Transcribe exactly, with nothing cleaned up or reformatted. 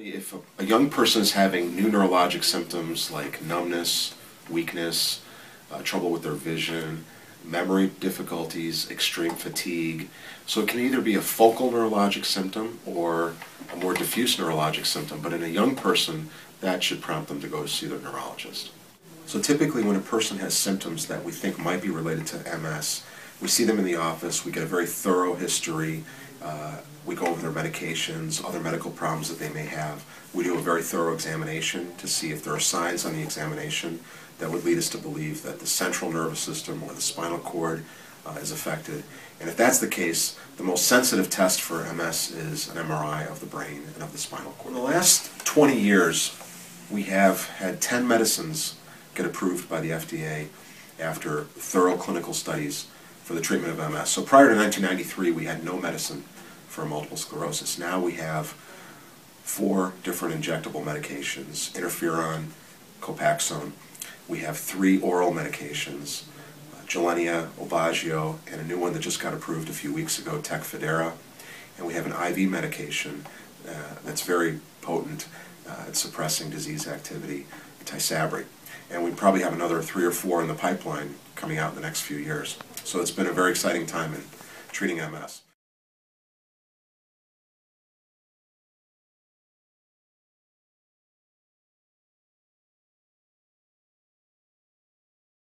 If a, a young person is having new neurologic symptoms like numbness, weakness, uh, trouble with their vision, memory difficulties, extreme fatigue, so it can either be a focal neurologic symptom or a more diffuse neurologic symptom, but in a young person that should prompt them to go to see their neurologist. So typically when a person has symptoms that we think might be related to M S, we see them in the office, we get a very thorough history, uh, we go over their medications, other medical problems that they may have. We do a very thorough examination to see if there are signs on the examination that would lead us to believe that the central nervous system or the spinal cord uh, is affected. And if that's the case, the most sensitive test for M S is an M R I of the brain and of the spinal cord. In the last twenty years, we have had ten medicines get approved by the F D A after thorough clinical studies for the treatment of M S. So prior to nineteen ninety-three, we had no medicine for multiple sclerosis. Now we have four different injectable medications: Interferon, Copaxone. We have three oral medications, uh, Gilenya, Obagio, and a new one that just got approved a few weeks ago, Tecfidera. And we have an I V medication uh, that's very potent uh, at suppressing disease activity, Tysabri. And we probably have another three or four in the pipeline coming out in the next few years. So it's been a very exciting time in treating M S.